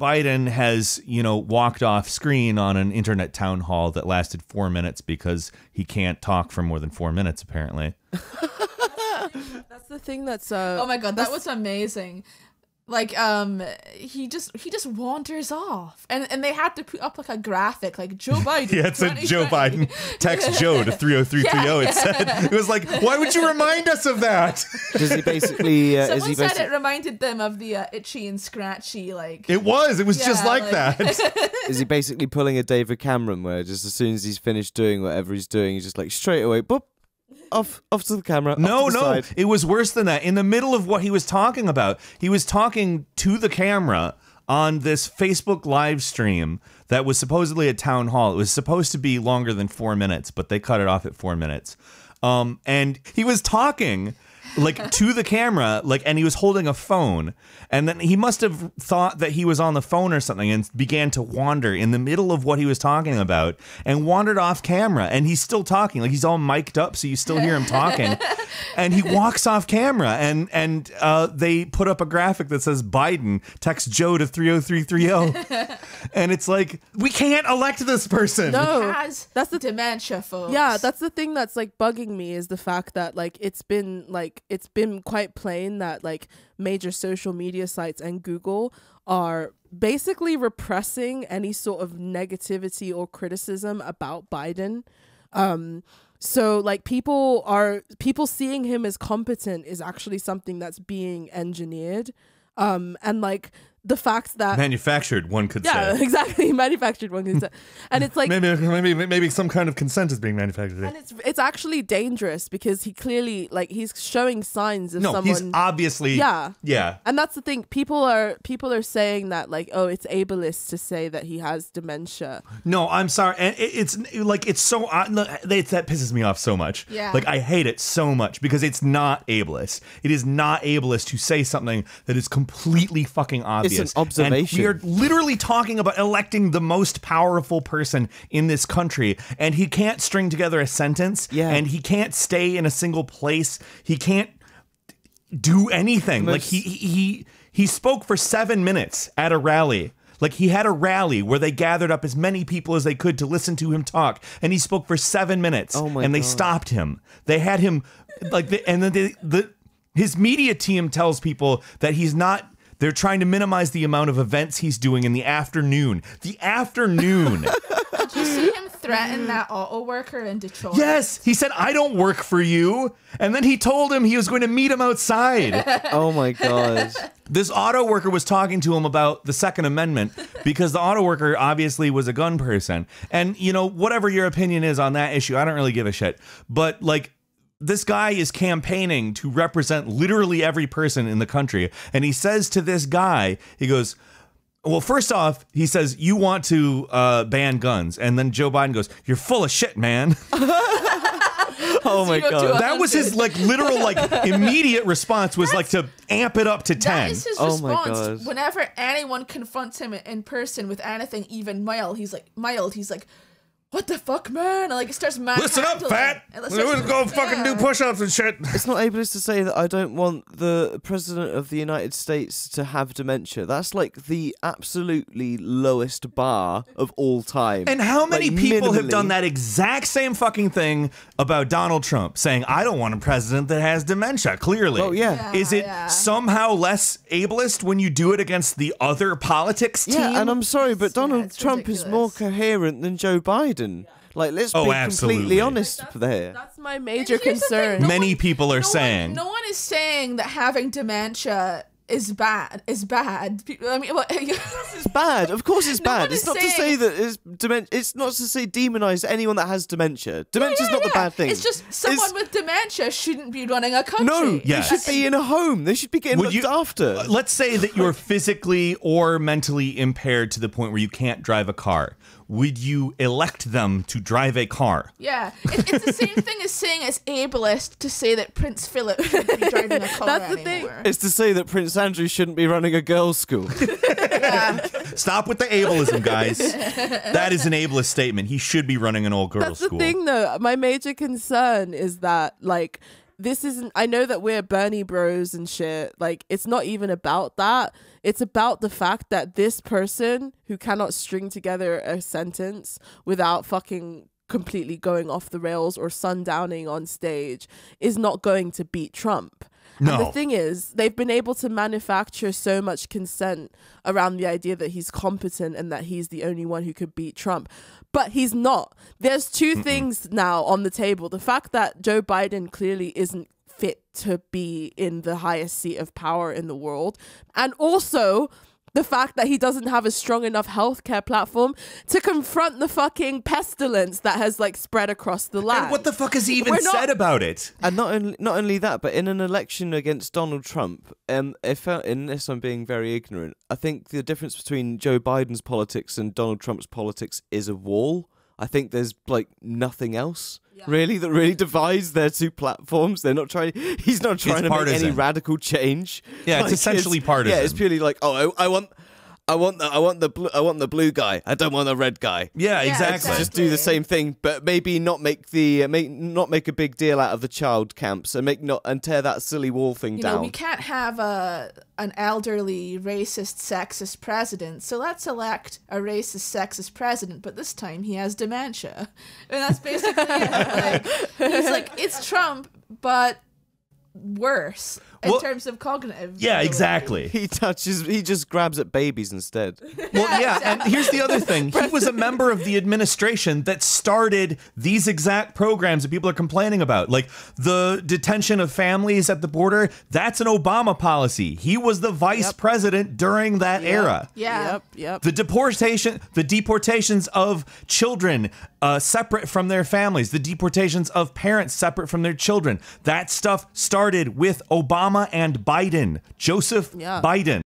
Biden has, you know, walked off screen on an internet town hall that lasted 4 minutes because he can't talk for more than 4 minutes, apparently. That's the thing that's oh my god, that was amazing. Like he just wanders off, and they had to put up like a graphic like Joe Biden. Yeah, it said Joe Biden text Joe to 30330. It said, it was like, why would you remind us of that? Does he basically? Someone said it reminded them of the itchy and scratchy like. It was yeah, just like that. Is he basically pulling a David Cameron where just as soon as he's finished doing whatever he's doing, he's just like straight away, boop. Off to the camera. No, no, it was worse than that. In the middle of what he was talking about, he was talking to the camera on this Facebook live stream that was supposedly a town hall. It was supposed to be longer than 4 minutes, but they cut it off at 4 minutes. And he was talking like to the camera, like, and he was holding a phone, and then he must have thought that he was on the phone or something and began to wander in the middle of what he was talking about and wandered off camera, and he's still talking, like he's all mic'd up so you still hear him talking. And he walks off camera, and they put up a graphic that says Biden text Joe to 30330. And it's like, we can't elect this person. No, that's the dementia, folks. Yeah, that's the thing that's like bugging me, is the fact that like it's been quite plain that like major social media sites and Google are basically repressing any sort of negativity or criticism about Biden. So like people seeing him as competent is actually something that's being engineered. And like the fact that manufactured, one could say. Yeah, exactly. Manufactured, one could say. And it's like maybe some kind of consent is being manufactured. And it's actually dangerous because he clearly like he's showing signs of someone. He's obviously yeah. And that's the thing. People are saying that like, oh, it's ableist to say that he has dementia. No, I'm sorry. And it's like that pisses me off so much. Yeah. Like I hate it so much because it's not ableist. It is not ableist to say something that is completely fucking obvious. It's an observation. And we are literally talking about electing the most powerful person in this country, and he can't string together a sentence, and he can't stay in a single place. He can't do anything. Like he spoke for 7 minutes at a rally. Like he had a rally where they gathered up as many people as they could to listen to him talk, and he spoke for 7 minutes. Oh my God. They stopped him. They had him like, his media team tells people that he's not. They're trying to minimize the amount of events he's doing in the afternoon. The afternoon. Did you see him threaten that auto worker in Detroit? Yes. He said, I don't work for you. And then he told him he was going to meet him outside. Oh, my gosh. This auto worker was talking to him about the Second Amendment because the auto worker obviously was a gun person. And, you know, whatever your opinion is on that issue, I don't really give a shit. But, like, this guy is campaigning to represent literally every person in the country. And he says to this guy, he goes, well, first off, he says, you want to ban guns. And then Joe Biden goes, you're full of shit, man. Oh my God. That was his like literal like immediate response was like to amp it up to 10. That is his response. Whenever anyone confronts him in person with anything, even mild, he's like, what the fuck, man? And, like, it starts mad. Listen up, fat. Let's go fucking do push-ups and shit. It's not ableist to say that I don't want the president of the United States to have dementia. That's like the absolutely lowest bar of all time. And how many like, people have done that exact same fucking thing about Donald Trump, saying I don't want a president that has dementia? Clearly. Oh yeah. Is it somehow less ableist when you do it against the other politics team? Yeah, and I'm sorry, but Donald Trump ridiculous. Is more coherent than Joe Biden. Like, let's be completely honest there. That's my major concern. Many people are saying. No one is saying that having dementia is bad. I mean, well, it's bad. Of course, it's bad. It's not to say that it's dementia. It's not to say demonize anyone that has dementia. Dementia is not the bad thing. It's just someone with dementia shouldn't be running a country. No, they should be in a home. They should be getting looked after. Let's say that you're physically or mentally impaired to the point where you can't drive a car. Would you elect them to drive a car? Yeah. It's the same thing as saying it's ableist to say that Prince Philip shouldn't be driving a car That's the anymore. Thing. It's to say that Prince Andrew shouldn't be running a girls' school. Yeah. Stop with the ableism, guys. That is an ableist statement. He should be running an old girls' school. That's the thing, though. My major concern is that, like, this isn't, I know that we're Bernie bros and shit. Like, it's not even about that. It's about the fact that this person who cannot string together a sentence without fucking completely going off the rails or sundowning on stage is not going to beat Trump. No. And the thing is, they've been able to manufacture so much consent around the idea that he's competent and that he's the only one who could beat Trump. But he's not. There's two things now on the table. The fact that Joe Biden clearly isn't fit to be in the highest seat of power in the world. And also the fact that he doesn't have a strong enough healthcare platform to confront the fucking pestilence that has like spread across the land. And what the fuck has he even said about it? And not only that, but in an election against Donald Trump, unless I'm being very ignorant, I think the difference between Joe Biden's politics and Donald Trump's politics is a wall. I think there's like nothing else really that really divides their two platforms. They're not trying. He's not trying to make any radical change. Yeah, like, it's essentially partisan. Yeah, it's purely like, oh, I want the blue guy. I don't want the red guy. Yeah, exactly. Just do the same thing, but maybe not make the not make a big deal out of the child camps and tear that silly wall thing down. Know, we can't have an elderly racist sexist president, so let's elect a racist sexist president, but this time he has dementia. And that's basically it. Like, he's like, it's Trump, but worse in terms of cognitive ability. Exactly. He just grabs at babies instead. Well, yeah, and here's the other thing. He was a member of the administration that started these exact programs that people are complaining about, like the detention of families at the border. That's an Obama policy. He was the vice president during that era. The deportations of children separate from their families, the deportations of parents separate from their children, that stuff started with Obama and Biden, Joseph Biden.